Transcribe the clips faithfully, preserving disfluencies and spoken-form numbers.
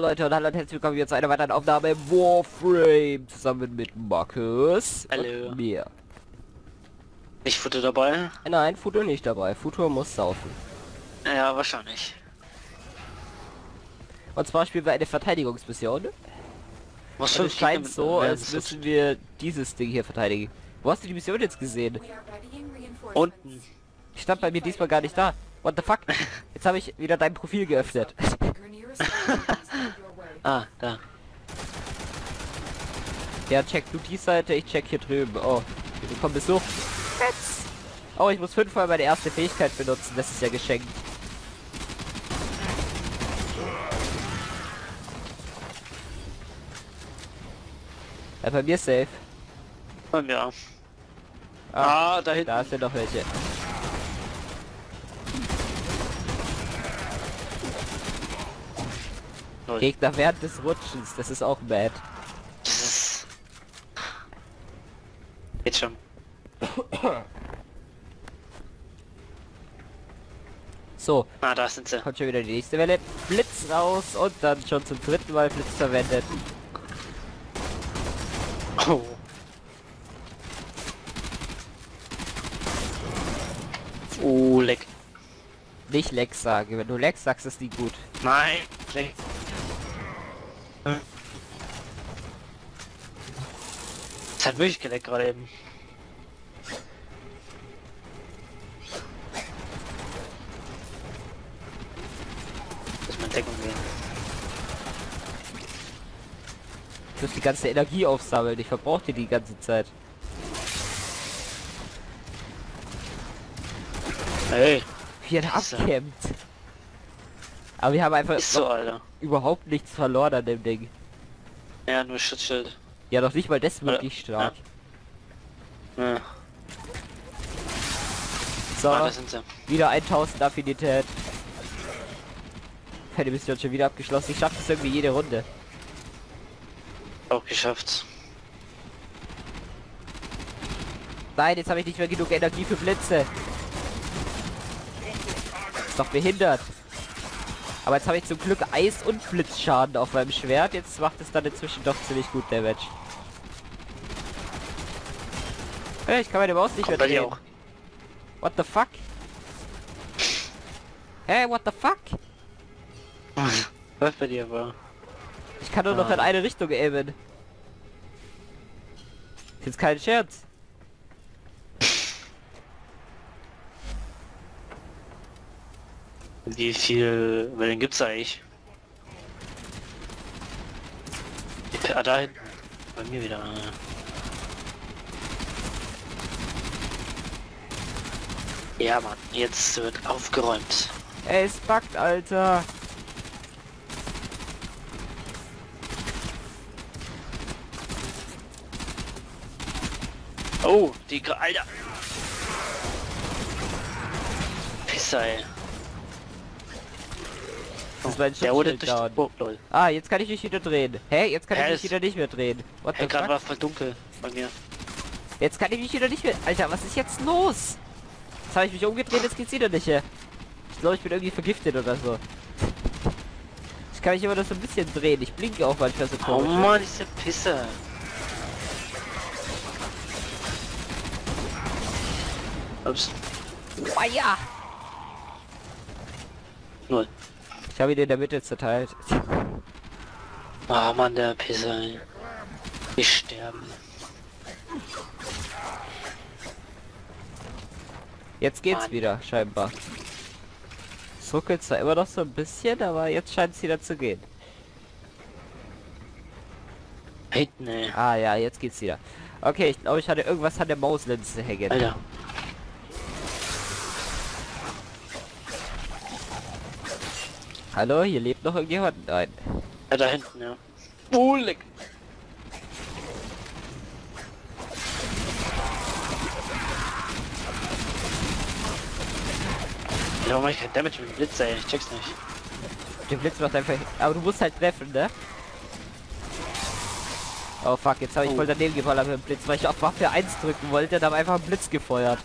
Leute und hallo und herzlich willkommen hier zu einer weiteren Aufnahme Warframe zusammen mit Markus und mir. Ich Futur dabei? Nein, Futur nicht dabei. Futur muss saufen. Ja, wahrscheinlich. Und zwar spielen wir eine Verteidigungsmission. Was und es scheint so, als müssen wir dieses Ding hier verteidigen. Wo hast du die Mission jetzt gesehen? Unten. Ich stand bei mir diesmal gar nicht da. What the fuck? Jetzt habe ich wieder dein Profil geöffnet. Ah, da. Ja, check du die Seite, ich check hier drüben. Oh, komm bis hoch. Oh, ich muss fünfmal meine erste Fähigkeit benutzen, das ist ja geschenkt. Ja, bei mir safe. Und ja. Ah, ah, da hinten. Da sind noch welche. Gegner während des Rutschens, das ist auch bad. Das ist... Jetzt schon. So. Ah, da sind sie. Kommt schon wieder die nächste Welle. Blitz raus und dann schon zum dritten Mal Blitz verwendet. Oh. Oh, leck. Nicht leck sagen. Wenn du leck sagst, ist die gut. Nein. Leck. Das hat wirklich geleckt gerade eben. Lass mal in Deckung gehen. Du musst die ganze Energie aufsammeln, ich verbrauche die die ganze Zeit. Hey. Wie er da abkämpft. Aber wir haben einfach so, Alter, überhaupt nichts verloren an dem Ding. Ja, nur Schutzschild. Ja, doch nicht mal das wirklich stark. Ja. Ja. So, ah, da sind sie. Wieder tausend Affinität. Fette Mission schon wieder abgeschlossen. Ich schaffe das irgendwie jede Runde. Auch geschafft. Nein, jetzt habe ich nicht mehr genug Energie für Blitze. Ist doch behindert. Aber jetzt habe ich zum Glück Eis- und Blitzschaden auf meinem Schwert. Jetzt macht es dann inzwischen doch ziemlich gut Damage. Hey, ich kann meine Maus nicht mehr drehen. What the fuck? Hey, what the fuck? Was bei dir war? Ich kann nur noch ah. in eine Richtung aimen. Ist jetzt kein Scherz. Wie viel Wellen gibt's eigentlich? Ah, da hinten. Bei mir wieder. Ja, Mann. Jetzt wird aufgeräumt. Ey, es backt, Alter. Oh, die... Alter. Pisser, ey. Das war ein Schutzschild down. Oh, ah, jetzt kann ich mich wieder drehen. Hä? Hey, jetzt kann hey, ich mich wieder nicht mehr drehen. What hey, the fuck? Gerade war voll dunkel bei mir. Jetzt kann ich mich wieder nicht mehr... Alter, was ist jetzt los? Jetzt habe ich mich umgedreht, jetzt geht's wieder nicht mehr. Ich glaube, ich bin irgendwie vergiftet oder so. Ich kann mich immer nur so ein bisschen drehen. Ich blinke auch manchmal so komisch. Oh Mann, diese Pisse. Ups. Oh, ja. Null. Ich habe ihn in der Mitte zerteilt. Ah, oh Mann, der Pisser. Ich sterben. Jetzt geht's Mann. Wieder, scheinbar. Es ruckelt zwar immer noch so ein bisschen, aber jetzt scheint es wieder zu gehen. Hinten, ey. Ah ja, jetzt geht's wieder. Okay, ich glaube, ich hatte irgendwas an der Mauslinse hängen. Alter. Hallo, hier lebt noch irgendjemand? Nein. Ja, da hinten, ja. Oh, leck. Warum mach ich kein Damage mit dem Blitz, ey? Ich check's nicht. Der Blitz macht einfach... Aber du musst halt treffen, ne? Oh fuck, jetzt habe ich oh. voll daneben geballert mit dem Blitz, weil ich auf Waffe eins drücken wollte und habe einfach einen Blitz gefeuert.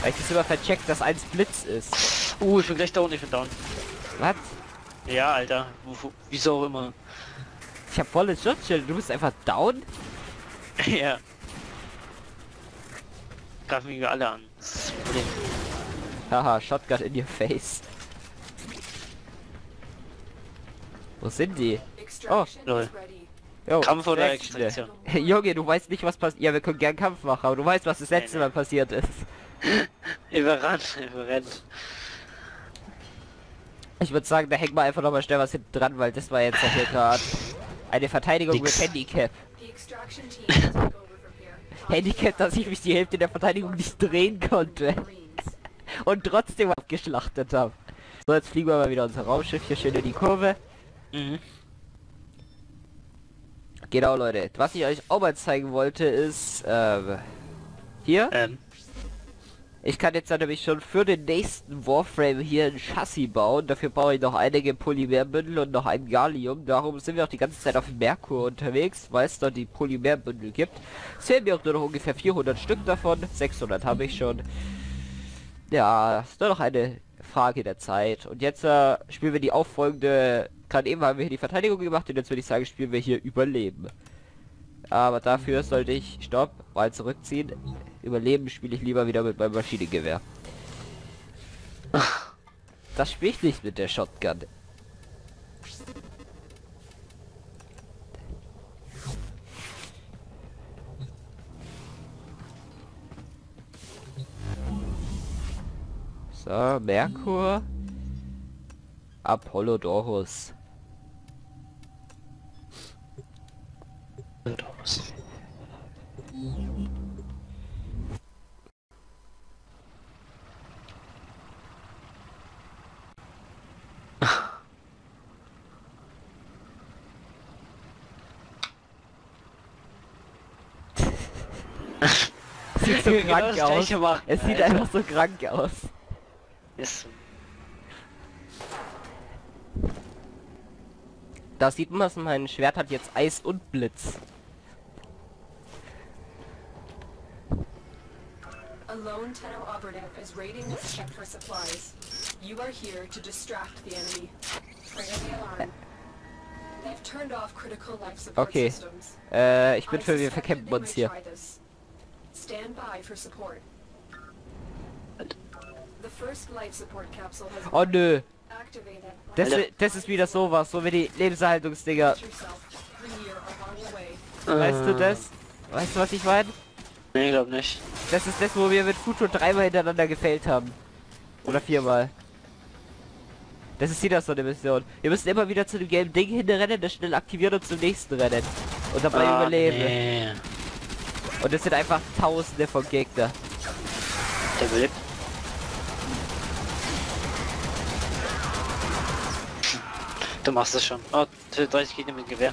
Weil ich das immer vercheckt, dass eins Blitz ist. Uh, ich bin gleich down, ich bin down. Was? Ja, Alter. Wieso auch immer. Ich hab volle Schutzschild, du bist einfach down? Ja. Greifen wir alle an. Das ist das Problem. Haha, Shotgun in your face. Wo sind die? Oh, lol. Yo, Kampf oder Extraktion? Junge, du weißt nicht, was passiert. Ja, wir können gern Kampf machen, aber du weißt, was das letzte Mal passiert ist. Überrannt, überrannt. Ich würde sagen, da hängt mal einfach nochmal schnell was hinten dran, weil das war jetzt doch hier gerade eine Verteidigung Dix. mit Handicap. Handicap, dass ich mich die Hälfte der Verteidigung nicht drehen konnte. Und trotzdem abgeschlachtet habe. So, jetzt fliegen wir mal wieder unser Raumschiff hier schön in die Kurve. Mhm. Genau, Leute. Was ich euch auch mal zeigen wollte, ist... Ähm, hier. Ähm. Ich kann jetzt natürlich schon für den nächsten Warframe hier ein Chassis bauen. Dafür brauche ich noch einige Polymerbündel und noch ein Gallium. Darum sind wir auch die ganze Zeit auf Merkur unterwegs, weil es dort die Polymerbündel gibt. Es fehlen mir auch nur noch ungefähr vierhundert Stück davon. sechshundert habe ich schon. Ja, ist nur noch eine Frage der Zeit. Und jetzt äh, spielen wir die auffolgende... Gerade eben haben wir hier die Verteidigung gemacht und jetzt würde ich sagen, spielen wir hier Überleben. Aber dafür sollte ich... Stopp, mal zurückziehen. Überleben spiele ich lieber wieder mit meinem Maschinengewehr. Das spiele ich nicht mit der Shotgun. So, Merkur. Apollodorus. Sieht so krank aus. Es sieht einfach so krank aus. Yes. Da sieht man, dass mein Schwert hat jetzt Eis und Blitz. Okay. Äh, ich bin für wir verkämpfen uns hier. Oh nö. Das, das ist wieder sowas, so wie die Lebenserhaltungsdinger. Äh. Weißt du das? Weißt du, was ich meine? Nee, ich glaub nicht. Das ist das, wo wir mit Futur dreimal hintereinander gefällt haben. Oder viermal. Das ist wieder so eine Mission. Wir müssen immer wieder zu dem gelben Ding hinrennen, das schnell aktivieren und zum nächsten rennen. Und dabei ah, überleben. Nee. Und es sind einfach tausende von Gegner. Der überlebt. Du machst es schon. Oh, dreißig Gegner mit Gewehr.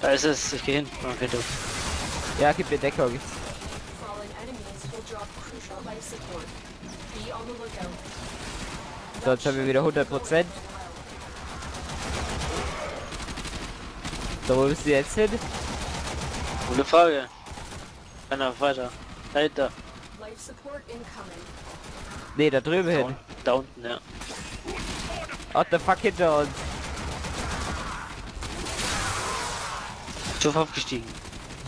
Da ist es, ich geh hin. Okay, du. Ja, gib mir Deckung. So, jetzt haben wir wieder hundert Prozent. So, wo müssen wir jetzt hin? Gute Frage. Einer weiter. Alter. Ne, da drüben down, hin. Da unten, ja. What the fuck hinter uns? Schiff aufgestiegen.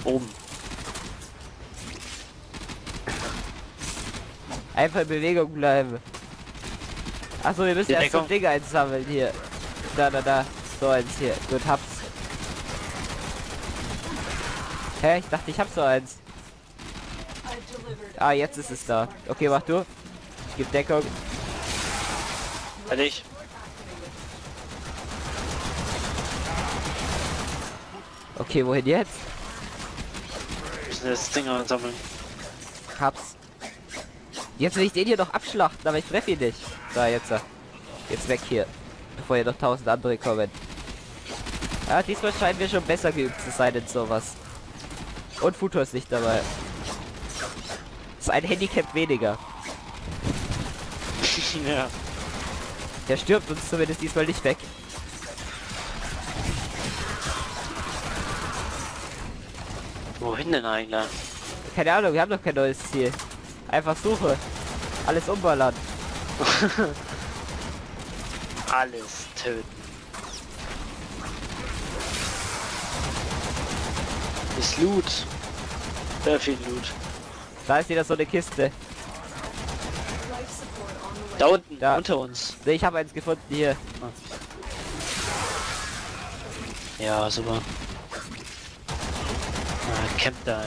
Oben. Einfach in Bewegung bleiben. Achso, wir müssen die erst so ein Ding einsammeln hier. Da, da, da. So eins hier. Gut, hab's. Hä? Ich dachte, ich hab so eins. Ah, jetzt ist es da. Okay, mach du. Gib Deckung. Fertig. Okay, wohin jetzt? Das Ding einsammeln. Hab's. Jetzt will ich den hier noch abschlachten, aber ich treffe ihn nicht. Da, jetzt. Jetzt weg hier. Bevor hier noch tausend andere kommen. Ja, diesmal scheinen wir schon besser geübt zu sein in sowas. Und Futur ist nicht dabei. Ist ein Handicap weniger. Ja. Der stirbt uns zumindest diesmal nicht weg. Wohin denn eigentlich? Keine Ahnung, wir haben doch kein neues Ziel. Einfach Suche. Alles umballern. Alles töten. Ist Loot. Sehr viel Loot. Da ist wieder so eine Kiste. Da unten, da. Unter uns. Ich habe eins gefunden hier. Ja, super. Ah, camp da, ey.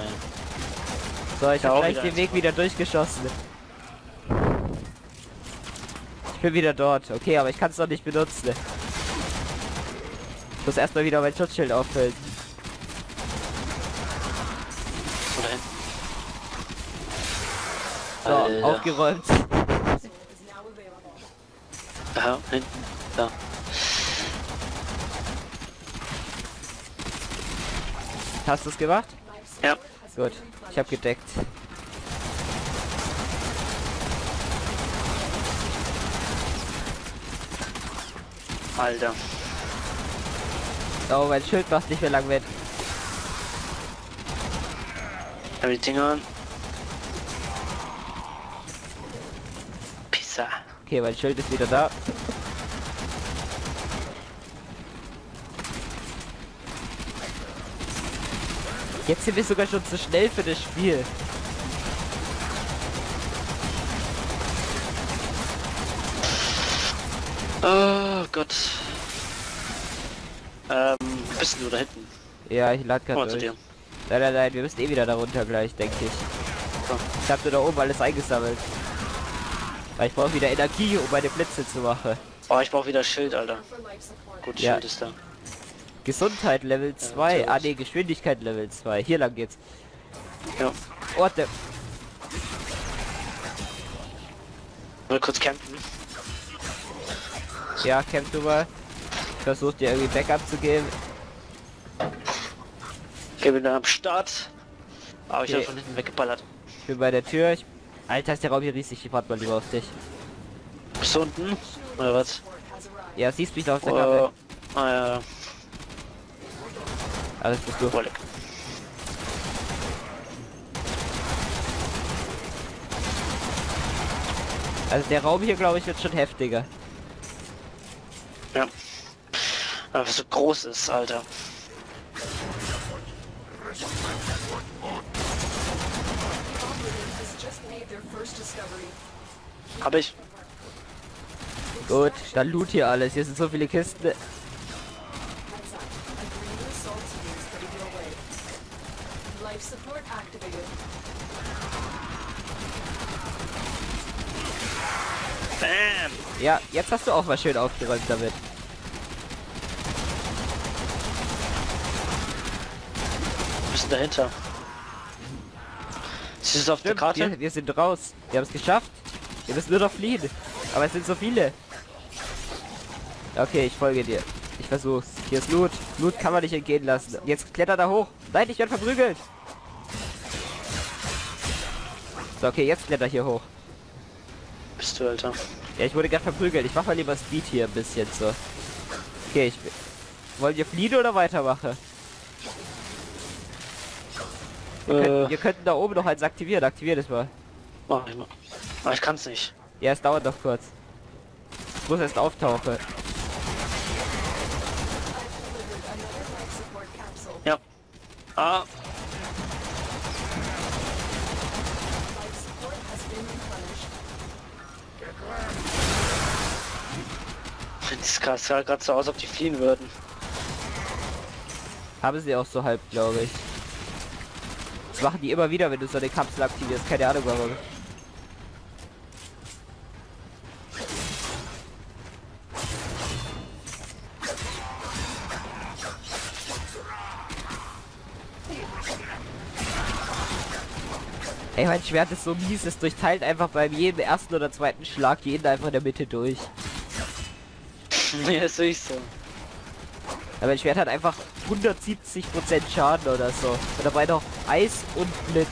So, ich habe gleich den Weg wieder durchgeschossen. Ich bin wieder dort. Okay, aber ich kann es noch nicht benutzen. Ich muss erstmal wieder mein Schutzschild auffüllen. So, Alter. Aufgeräumt. Aha, hinten. Da. Hast du es gemacht? Ja. Gut, ich habe gedeckt. Alter. Oh, mein Schild macht nicht mehr lang weg. Hab die Dinger an. Pizza. Okay, mein Schild ist wieder da. Jetzt sind wir sogar schon zu schnell für das Spiel. Oh Gott. Ähm, bist du da hinten? Ja, ich lad gerade. Nein, nein, nein, wir müssen eh wieder darunter gleich, denke ich. So. Ich hab nur da oben alles eingesammelt. Weil ich brauche wieder Energie, um meine Blitze zu machen. Oh, ich brauche wieder Schild, Alter. Gut, ja. Schild ist da. Gesundheit Level zwei, ja, ah ne, Geschwindigkeit Level zwei, hier lang geht's. Ja. Orte. Mal kurz campen. Ja, camp du mal. Ich versuch dir irgendwie Backup zu geben. Okay, bin da am Start. Aber okay. Ich hab von hinten weggeballert. Ich bin bei der Tür. Ich... Alter, ist der Raum hier riesig, ich warte mal lieber auf dich. Bist du unten? Oder was? Ja, siehst mich da auf der Karte. Oh, ah, ja. Alles bist du. Wolle. Also der Raum hier, glaube ich, wird schon heftiger. Ja. Aber so groß ist, Alter. Hab ich. Gut, da loot hier alles. Hier sind so viele Kisten. Bam. Ja, jetzt hast du auch mal schön aufgeräumt damit. Wir sind dahinter. Ist es auf der Karte? Wir, wir sind raus. Wir haben es geschafft. Wir müssen nur noch fliehen. Aber es sind so viele. Okay, ich folge dir. Ich versuch's. Hier ist Loot. Loot kann man nicht entgehen lassen. Jetzt kletter da hoch. Nein, ich werde verprügelt. So, okay, jetzt kletter hier hoch. Bist du, Alter? Ja, ich wurde gerade verprügelt. Ich mache mal lieber Speed hier ein bisschen so. Okay, ich... Wollen wir fliehen oder weitermachen? Äh. Wir, können, wir könnten da oben noch eins aktivieren. Aktivier das mal. Mach ich mal. Aber ich kann's nicht. Ja, es dauert noch kurz. Ich muss erst auftauchen. Ja. Ah. Das krass, sah gerade so aus, ob die fliehen würden. Haben sie auch so halb, glaube ich. Das machen die immer wieder, wenn du so eine Kapsel aktivierst. Keine Ahnung warum. Ey, mein Schwert ist so mies, es durchteilt einfach bei jedem ersten oder zweiten Schlag jeden einfach in der Mitte durch. Ja, ist wirklich so. Ja, mein Schwert hat einfach hundertsiebzig Prozent Schaden oder so. Und dabei noch Eis und Blitz.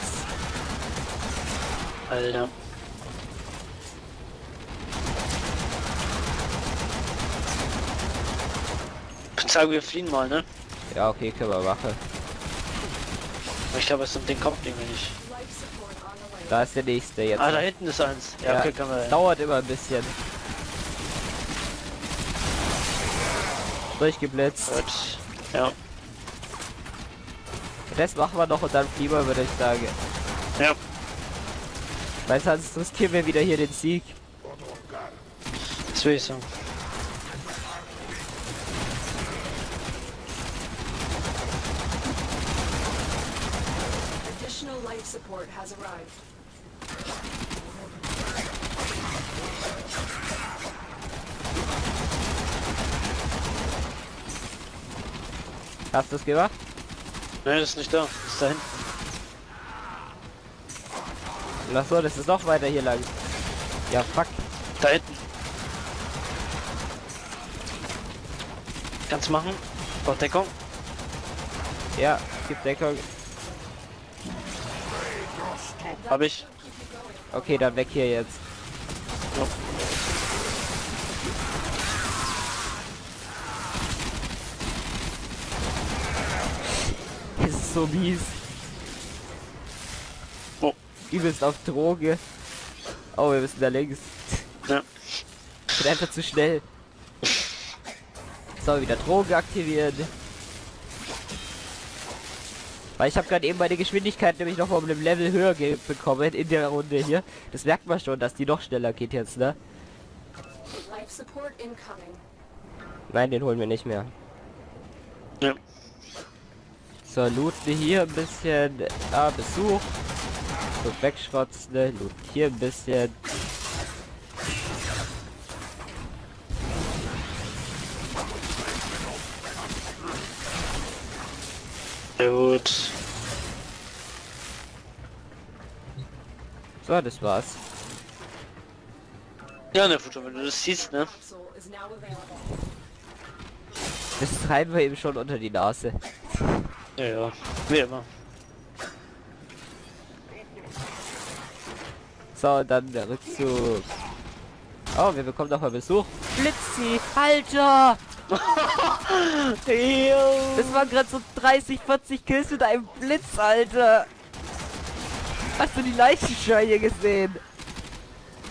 Alter. Ich würde sagen, wir fliehen mal, ne? Ja, okay, können wir machen. Ich glaube, es um den Kopf, den wir nicht. Da ist der nächste jetzt. Ah, da hinten ist eins. Ja, ja, okay, kann man. Dauert immer ein bisschen. Durchgeblitzt. Gut. Ja. Das machen wir noch und dann fliegen wir, würde ich sagen. Ja. Weil sonst riskieren wir wieder hier den Sieg. Das will ich sagen. Support has arrived. Hast du es gemacht? Nein, das ist nicht da. Das ist da hinten. Ach so, das ist noch weiter hier lang. Ja, fuck. Da hinten. Kannst du machen? Braucht Deckung? Ja, gibt Deckung. Hab ich. Okay, dann weg hier jetzt. So. Das ist so mies. Oh. Übelst auf Droge. Oh, wir müssen da links. Ja. Ich bin einfach zu schnell. So, wieder Droge aktiviert. Weil ich habe gerade eben meine Geschwindigkeit nämlich noch mal um dem Level höher bekommen in der Runde hier. Das merkt man schon, dass die noch schneller geht jetzt, ne? Nein, den holen wir nicht mehr. Ja. So, looten hier ein bisschen. Ah, Besuch. So, wegschrotzen, ne? Looten hier ein bisschen. Gut. So, das war's. Ja, ne Futur, wenn du das siehst, ne? Das treiben wir eben schon unter die Nase. Ja, ja. Wie immer. So, und dann der Rückzug. Oh, wir bekommen noch mal Besuch. Blitzi, Alter! Das waren gerade so dreißig, vierzig Kills mit einem Blitz, Alter. Hast du die Leichenschau hier gesehen?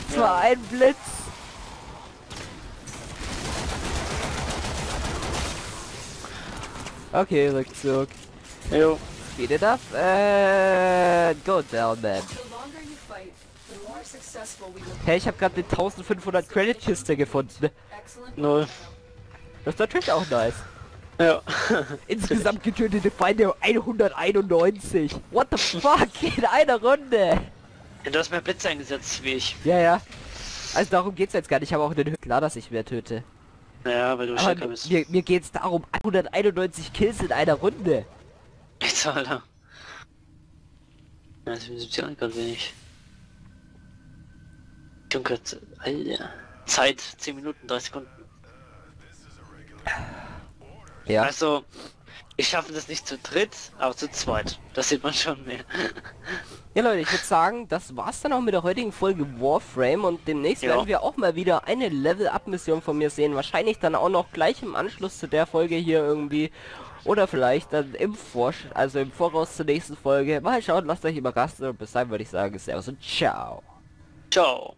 Das war ein Blitz. Okay, Rückzug. Jo. Speed it up and go down, man. Hey, ich habe gerade den eintausendfünfhundert Credit Kiste gefunden. Null. Das ist natürlich auch nice. Ja. Insgesamt getötete Feinde hunderteinundneunzig. What the fuck? In einer Runde. Ja, du hast mehr Blitz eingesetzt wie ich. Ja, ja. Also darum geht's jetzt gar nicht. Ich habe auch den Hügel klar, dass ich mehr töte. Ja, weil du stärker bist. Mir, mir geht's darum, hunderteinundneunzig Kills in einer Runde. Jetzt, Alter. Ja, das ist ja ganz wenig. Dunkel, Alter. Zeit, zehn Minuten, drei Sekunden. Ja. Also, ich schaffe das nicht zu dritt, aber zu zweit. Das sieht man schon mehr. Ja Leute, ich würde sagen, das war's dann auch mit der heutigen Folge Warframe und demnächst jo. werden wir auch mal wieder eine Level-Up-Mission von mir sehen. Wahrscheinlich dann auch noch gleich im Anschluss zu der Folge hier irgendwie. Oder vielleicht dann im Vorsch- also im Voraus zur nächsten Folge. Mal schauen, lasst euch überraschen und bis dahin würde ich sagen, servus und ciao. Ciao.